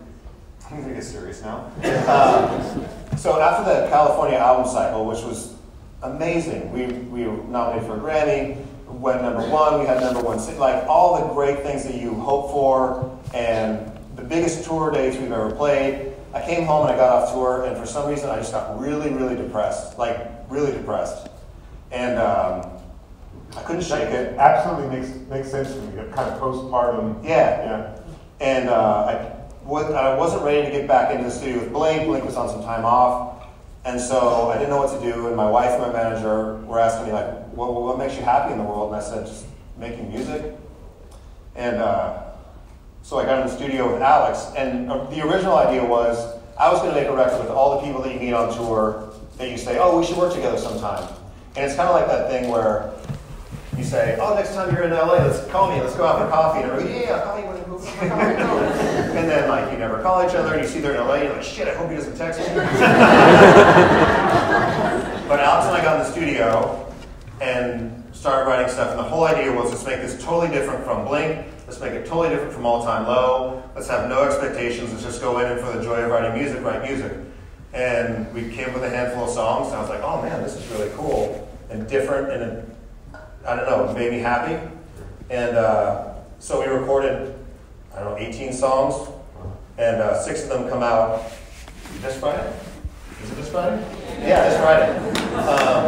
I'm going to get serious now. Um, so after the California album cycle, which was amazing, we, we were nominated for a Grammy, went number one, we had number one, like all the great things that you hope for, and the biggest tour dates we've ever played. I came home and I got off tour, and for some reason I just got really, really depressed, like really depressed. And um, I couldn't shake it. Absolutely makes makes sense to me. Kind of postpartum. Yeah, yeah. And uh, I was I wasn't ready to get back into the studio with Blink. Blink was on some time off, and so I didn't know what to do. And my wife and my manager were asking me like, "What what makes you happy in the world?" And I said, "Just making music." And uh, so I got in the studio with Alex. And uh, the original idea was I was going to make a record with all the people that you meet on tour that you say, "Oh, we should work together sometime." And it's kind of like that thing where you say, oh, next time you're in L A, let's call me, let's go out for coffee. And everybody, yeah, I'll call you when you and then, like, you never call each other, and you see they're in L A, and you're like, shit, I hope he doesn't text me. But Alex and I got in the studio and started writing stuff, and the whole idea was, let's make this totally different from Blink, let's make it totally different from All Time Low, let's have no expectations, let's just go in and for the joy of writing music, write music. And we came up with a handful of songs, and I was like, oh man, this is really cool, and different, and a, I don't know, it made me happy. And uh, so we recorded, I don't know, eighteen songs, and uh, six of them come out this Friday. Is it this Friday? Yeah, this Friday. Um,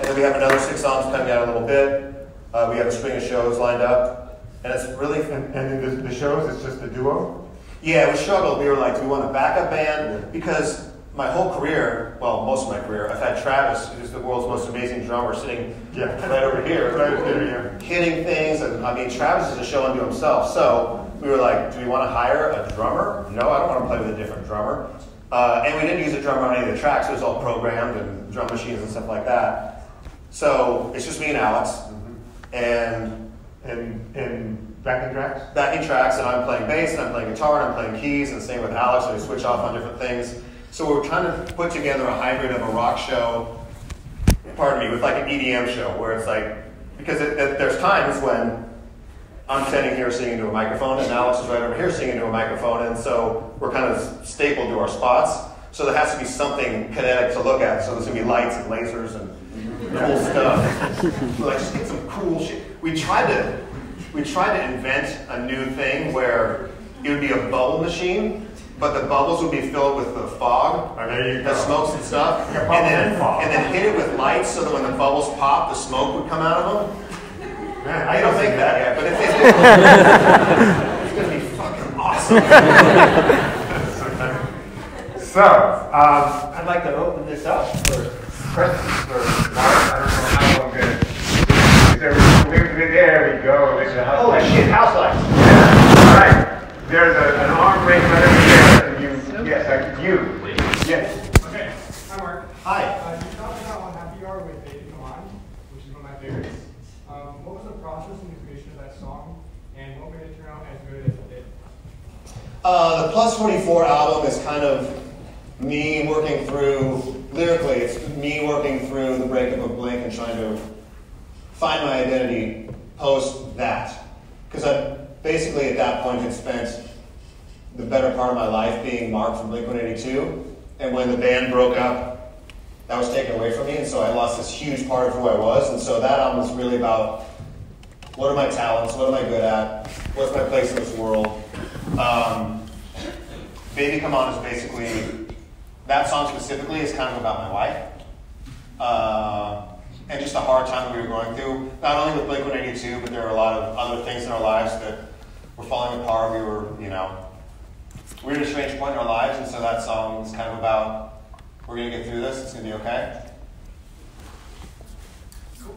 and then we have another six songs coming out in a little bit. Uh, we have a string of shows lined up, and it's really... And, and the, the shows, it's just a duo? Yeah, we struggled. We were like, do we want a backup band? Because my whole career, well, most of my career, I've had Travis, who's the world's most amazing drummer, sitting yeah. right over here, right over here, hitting things. And I mean, Travis is a show unto himself. So we were like, do we want to hire a drummer? No, I don't want to play with a different drummer. Uh, and we didn't use a drummer on any of the tracks. It was all programmed and drum machines and stuff like that. So it's just me and Alex. Mm-hmm. And and and backing tracks. Backing tracks, and I'm playing bass, and I'm playing guitar, and I'm playing keys, and same with Alex. And we switch off on different things. So we were trying to put together a hybrid of a rock show, pardon me, with like an E D M show where it's like, because it, it, there's times when I'm standing here singing to a microphone and Alex is right over here singing to a microphone, and so we're kind of stapled to our spots. So there has to be something kinetic to look at. So there's going to be lights and lasers and cool stuff. We're like, just get some cool shit. We tried to, we tried to invent a new thing where it would be a bubble machine, but the bubbles would be filled with the fog, the go. smokes and stuff, and then, and then hit it with lights so that when the bubbles pop, the smoke would come out of them. Man, I don't think that yet, but if they do, it's going to be fucking awesome. So, um, I'd like to open this up for questions for Mark. I don't know how I'm going to do it. There we go. Holy shit, house lights. Yeah. All right. There's a, an arm raised right over there, and you, nope. yes, I, you, please. yes. Okay, hi Mark. Hi. Uh, you talked about how happy you are with Baby Come On, which is one of my favorites. Um, what was the process in the creation of that song, and what made it turn out as good as it did? Uh, the Plus forty-four album is kind of me working through, lyrically, it's me working through the breakup of Blink and trying to find my identity post that, because I. Basically, at that point, had spent the better part of my life being Mark from Blink one eighty-two. And when the band broke up, that was taken away from me. And so I lost this huge part of who I was. And so that album is really about, what are my talents? What am I good at? What's my place in this world? Um, Baby Come On is basically, that song specifically is kind of about my wife. Uh, and just the hard time we were going through, not only with Blink one eighty-two, but there were a lot of other things in our lives that were falling apart. We were, you know, we were at a strange point in our lives, and so that song was kind of about We're going to get through this. It's going to be okay. Cool.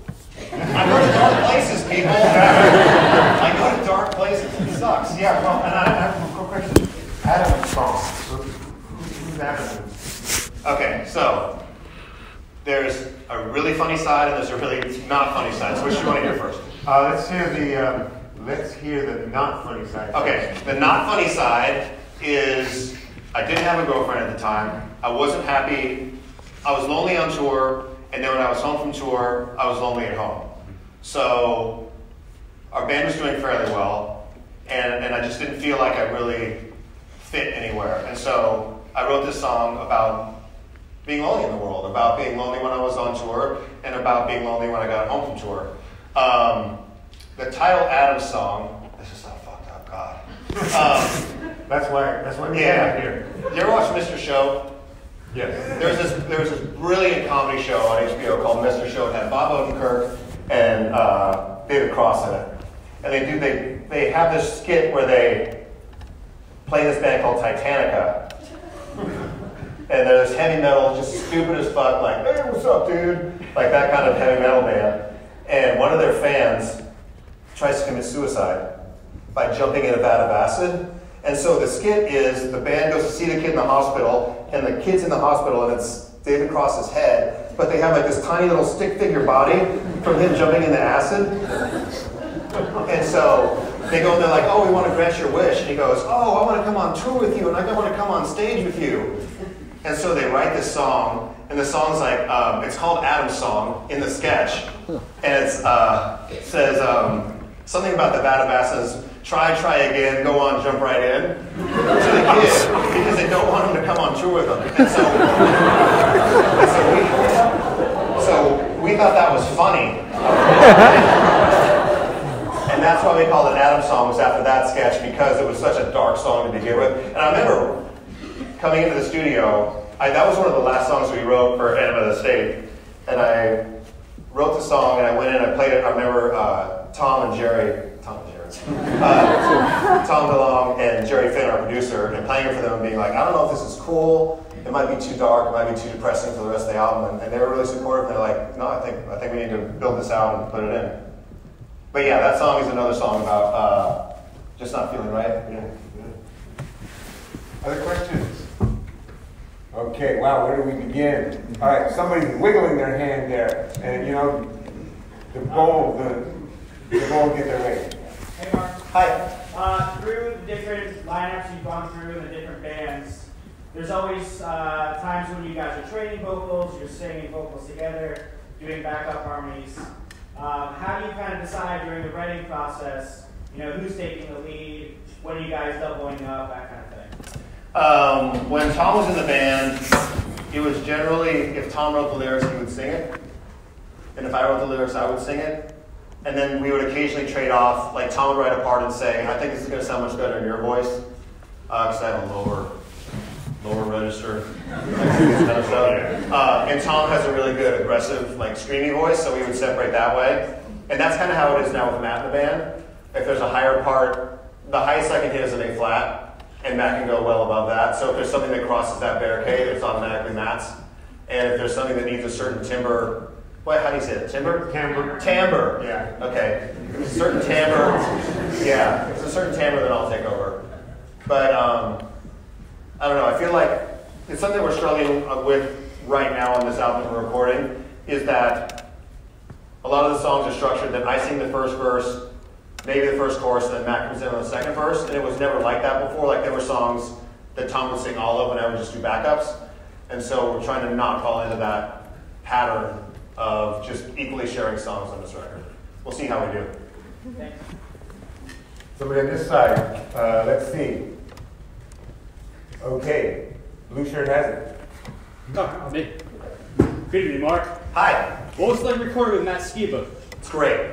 I go to dark places, people. I go to dark places. It sucks. Yeah, well, and I have a quick question. Adam and Frost. Who's Adam? Okay, so there's a really funny side and there's a really not funny side. So which do you want to hear first? Uh, let's hear the um, let's hear the not funny side. Okay, the not funny side is I didn't have a girlfriend at the time. I wasn't happy. I was lonely on tour, and then when I was home from tour, I was lonely at home. So our band was doing fairly well, and, and I just didn't feel like I really fit anywhere. And so I wrote this song about being lonely in the world, about being lonely when I was on tour, and about being lonely when I got home from tour. Um, the title Adam's song, this is how fucked up, God. Um, that's why, that's why we yeah. here. You ever watch Mister Show? Yes. There was this, there was this brilliant comedy show on H B O called Mister Show. It had Bob Odenkirk and uh, David Cross in it. And they do they they have this skit where they play this band called Titanica. And there's this heavy metal, just stupid as fuck, like, hey, what's up, dude? Like that kind of heavy metal band. And one of their fans tries to commit suicide by jumping in a vat of acid. And so the skit is the band goes to see the kid in the hospital, and the kid's in the hospital, and it's David Cross's head, but they have like this tiny little stick figure body from him jumping in the acid. And so they go, and they're like, oh, we want to grant your wish. And he goes, oh, I want to come on tour with you, and I want to come on stage with you. And so they write this song, and the song's like, um, it's called Adam's Song in the sketch. And it's, uh, it says um, something about the vat of acid. Try, try again, go on, jump right in, to the kid, because they don't want him to come on tour with them. And so, and so, we, so we thought that was funny. And that's why we called it Adam's Song, was after that sketch, because it was such a dark song to begin with. And I remember coming into the studio, I, that was one of the last songs we wrote for Enema of the State. And I wrote the song, and I went in, I played it, I remember uh, Tom and Jerry, Tom and Jerry. Uh, Tom DeLonge and Jerry Finn, our producer, and playing it for them and being like, I don't know if this is cool, it might be too dark, it might be too depressing for the rest of the album, and, and they were really supportive, and they're like, no, I think, I think we need to build this out and put it in. But yeah, that song is another song about uh, just not feeling right. Yeah. Yeah. Other questions? Okay, wow, where do we begin? All right, somebody's wiggling their hand there, and you know, the bowl, the, the bowl get their way. Hey Mark. Hi. Uh, through the different lineups you've gone through and the different bands, there's always uh, times when you guys are trading vocals, you're singing vocals together, doing backup harmonies. Um, how do you kind of decide during the writing process, you know, who's taking the lead, when are you guys doubling up, that kind of thing? Um, when Tom was in the band, it was generally, if Tom wrote the lyrics, he would sing it. And if I wrote the lyrics, I would sing it. And then we would occasionally trade off, like Tom would write a part and say, I think this is going to sound much better in your voice, because uh, I have a lower lower register. uh, and Tom has a really good aggressive, like screamy voice, so we would separate that way. And that's kind of how it is now with Matt in the band. If there's a higher part, the highest I can hit is an A flat, and Matt can go well above that. So if there's something that crosses that barricade, it's automatically Matt's. And if there's something that needs a certain timbre, What, how do you say it? Timbre? Timbre. Timbre. Yeah. Okay. There's a certain timbre. Yeah. There's a certain timbre that I'll take over. But, um, I don't know. I feel like it's something we're struggling with right now on this album we're recording, is that a lot of the songs are structured that I sing the first verse, maybe the first chorus, and then Matt comes in on the second verse. And it was never like that before. Like, there were songs that Tom would sing all of, and I would just do backups. And so we're trying to not fall into that pattern of just equally sharing songs on this record. We'll see how we do. Thanks. Somebody on this side, uh, let's see. Okay, blue shirt has it. Oh, me. Good evening, Mark. Hi. What was it like recording with Matt Skiba? It's great.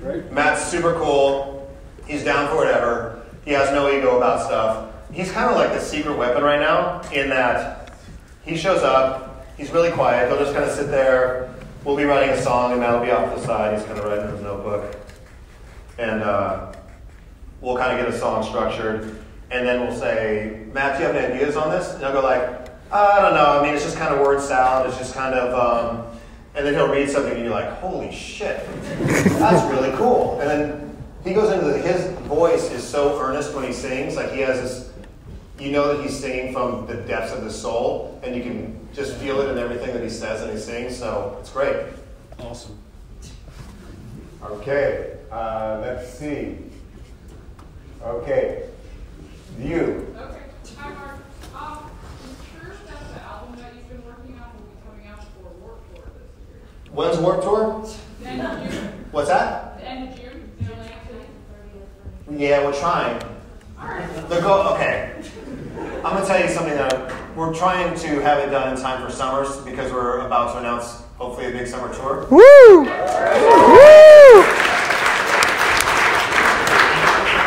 Great. Matt's super cool. He's down for whatever. He has no ego about stuff. He's kind of like the secret weapon right now, in that he shows up, he's really quiet, he'll just kind of sit there. We'll be writing a song, and Matt will be off to the side. He's kind of writing in his notebook. And uh, we'll kind of get a song structured. And then we'll say, Matt, do you have any ideas on this? And I'll go like, I don't know. I mean, it's just kind of word salad. It's just kind of, um, and then he'll read something and you're like, holy shit, that's really cool. And then he goes into the, his voice is so earnest when he sings. Like he has this, you know that he's singing from the depths of his soul, and you can just feel it in everything that he says and he sings. So it's great. Awesome. Okay, uh, let's see. Okay, you. Okay, hi Mark. Um, I'm curious about the album that you've been working on will be coming out for Warped Tour this year. When's Warped Tour? The end of June. What's that? The end of June. Yeah, we're trying. All right. The goal, okay. I'm gonna tell you something that we're trying to have it done in time for summers because we're about to announce hopefully a big summer tour. Woo! Woo!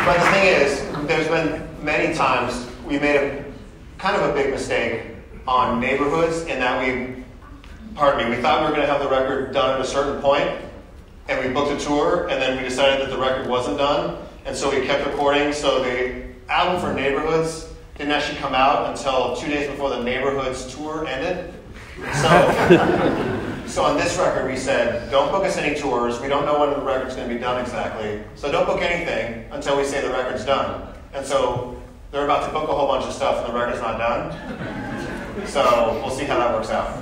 But the thing is, there's been many times we made a kind of a big mistake on Neighborhoods in that we, pardon me, we thought we were going to have the record done at a certain point, and we booked a tour, and then we decided that the record wasn't done, and so we kept recording. So the album for Neighborhoods didn't actually come out until two days before the Neighborhoods tour ended. So, so on this record we said, don't book us any tours, we don't know when the record's going to be done exactly, so don't book anything until we say the record's done. And so they're about to book a whole bunch of stuff and the record's not done. So we'll see how that works out.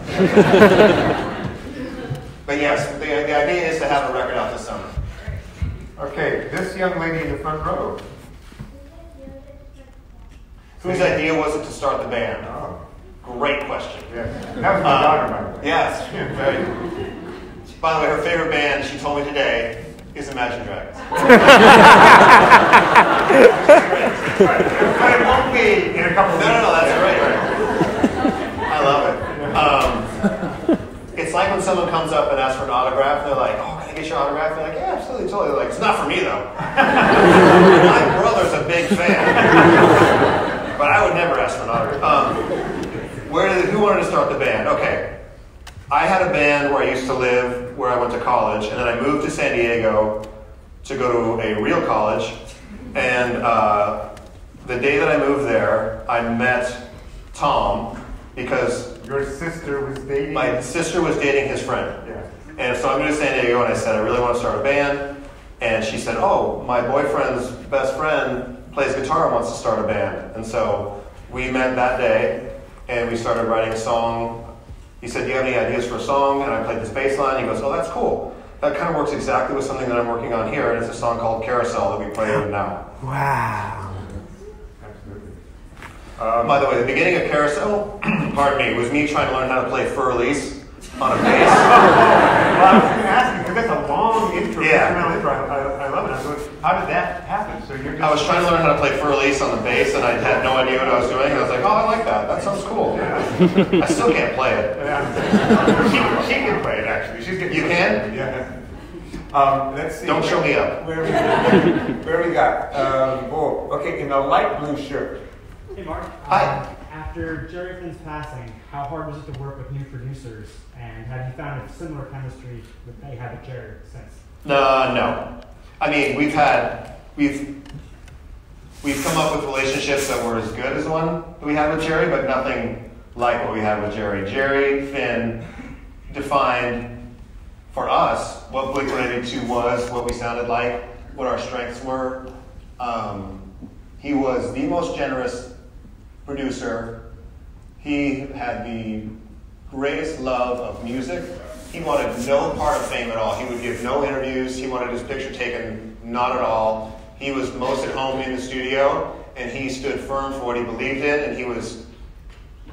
But yes, the, the idea is to have a record out this summer. Okay, this young lady in the front row. Whose idea was it to start the band? Oh. Great question. Yes. That was my daughter, by the way. Yes. Yeah, very good. By the way, her favorite band, she told me today, is Imagine Dragons. But it won't be in a couple of weeks. No, no, no, that's right. I love it. Um, it's like when someone comes up and asks for an autograph, they're like, oh, can I get your autograph? They're like, yeah, absolutely, totally. They're like, it's not for me, though. My brother's a big fan. But I would never ask for an autograph. Um, Where did, who wanted to start the band? Okay. I had a band where I used to live, where I went to college, and then I moved to San Diego to go to a real college. And uh, the day that I moved there, I met Tom because your sister was dating. My sister was dating his friend. Yeah. And so I moved to San Diego, and I said, I really want to start a band. And she said, oh, my boyfriend's best friend plays guitar and wants to start a band. And so we met that day. And we started writing a song. He said, do you have any ideas for a song? And I played this bass line. He goes, oh, that's cool. That kind of works exactly with something that I'm working on here. And it's a song called Carousel that we play right now. Wow. Absolutely. Um, By the way, the beginning of Carousel, pardon me, was me trying to learn how to play Fur Elise on a bass. Well, I was going to ask you, because that's a long intro. Yeah. Intro. I, I, I love it. I was going, how did that happen? So you're just I was trying to learn how to play Fur Elise on the bass, and I had no idea what I was doing. And I was like, oh, I like that. That sounds cool. Yeah. I still can't play it. Yeah. She, she can play it, actually. She's getting you can? Yeah. Um, let's see. Don't where, show me up. Where we, where we got? Um, oh, okay, in the light blue shirt. Hey, Mark. Hi. Um, after Jerry Finn's passing, how hard was it to work with new producers? And have you found a similar chemistry with they had with Jerry since? Uh, no. I mean, we've had, we've, we've come up with relationships that were as good as the one that we had with Jerry, but nothing like what we had with Jerry. Jerry Finn defined for us what Blink one eighty-two was, what we sounded like, what our strengths were. Um, He was the most generous producer. He had the greatest love of music. He wanted no part of fame at all. He would give no interviews. He wanted his picture taken, not at all. He was most at home in the studio, and he stood firm for what he believed in. And he was,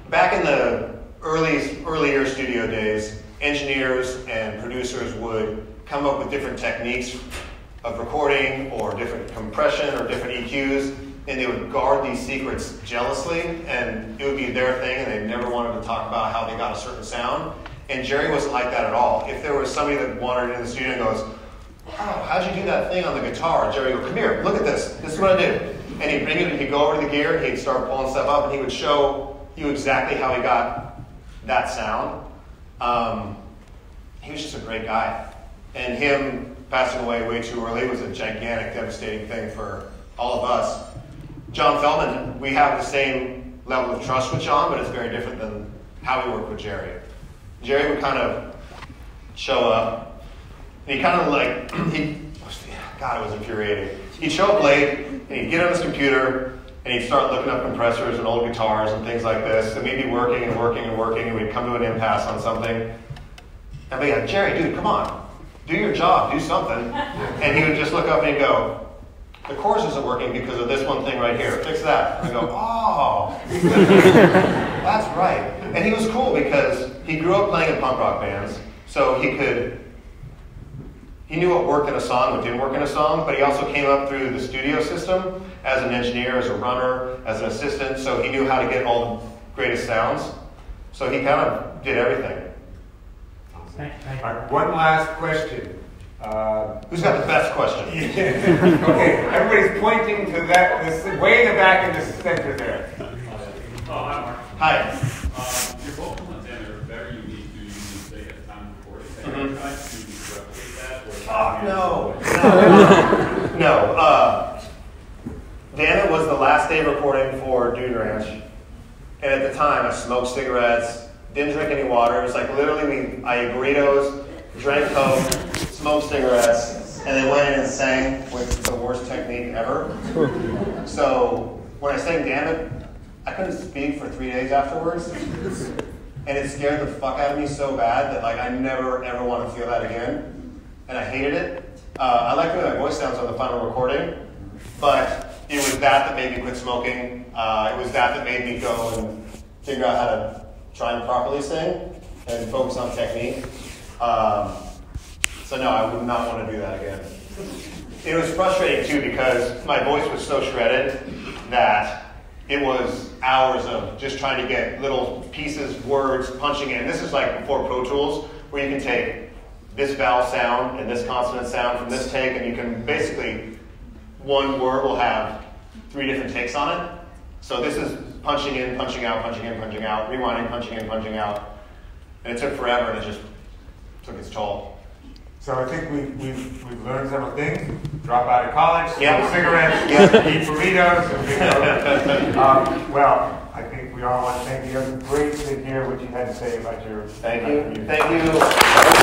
back in the early, earlier studio days, engineers and producers would come up with different techniques of recording or different compression or different E Qs, and they would guard these secrets jealously, and it would be their thing, and they never wanted to talk about how they got a certain sound. And Jerry wasn't like that at all. If there was somebody that wandered in the studio and goes, wow, how'd you do that thing on the guitar? Jerry would go, come here, look at this, this is what I did. And he'd bring it, and he'd go over to the gear, and he'd start pulling stuff up, and he would show you exactly how he got that sound. Um, he was just a great guy. And him passing away way too early was a gigantic, devastating thing for all of us. John Feldman, we have the same level of trust with John, but it's very different than how we work with Jerry. Jerry would kind of show up, and he kind of like, he, God, it was infuriating. He'd show up late, and he'd get on his computer, and he'd start looking up compressors and old guitars and things like this, and we'd be working and working and working, and we'd come to an impasse on something. And we'd be like, Jerry, dude, come on. Do your job, do something. And he would just look up and he'd go, the chorus isn't working because of this one thing right here. Fix that. And I'd go, oh, that's right. And he was cool because he grew up playing in punk rock bands, so he could, he knew what worked in a song, what didn't work in a song, but he also came up through the studio system as an engineer, as a runner, as an assistant, so he knew how to get all the greatest sounds. So he kind of did everything. All right, one last question. Uh, Who's got the best question? Yeah. Okay, everybody's pointing to that, this, way in the back in the center there. Oh, hi, Mark. Hi. Uh, your vocal antennas are very unique. Do you use they have time recording? Have you tried to replicate that? Or oh, no. No. no. Uh, Damn It was the last day recording for Dude Ranch. And at the time, I smoked cigarettes. Didn't drink any water. It was like literally, we, I ate burritos, drank coke, smoked cigarettes, and then went in and sang with the worst technique ever. So when I sang Damn It, I couldn't speak for three days afterwards. And it scared the fuck out of me so bad that like I never, ever want to feel that again. And I hated it. Uh, I liked the way my voice sounds on the final recording, but it was that that made me quit smoking. Uh, it was that that made me go and figure out how to try and properly sing and focus on technique. Um, so no, I would not want to do that again. It was frustrating too because my voice was so shredded that it was hours of just trying to get little pieces, words, punching in. This is like before Pro Tools where you can take this vowel sound and this consonant sound from this take and you can basically, one word will have three different takes on it. So this is punching in, punching out, punching in, punching out, rewinding, punching in, punching out. And it took forever and it just took its toll. So I think we've, we've, we've learned several things. Drop out of college, yeah. Smoke cigarettes, yeah. Eat burritos. You know. um, well, I think we all want to thank you. It was great to hear what you had to say about your... Thank you. Thank you.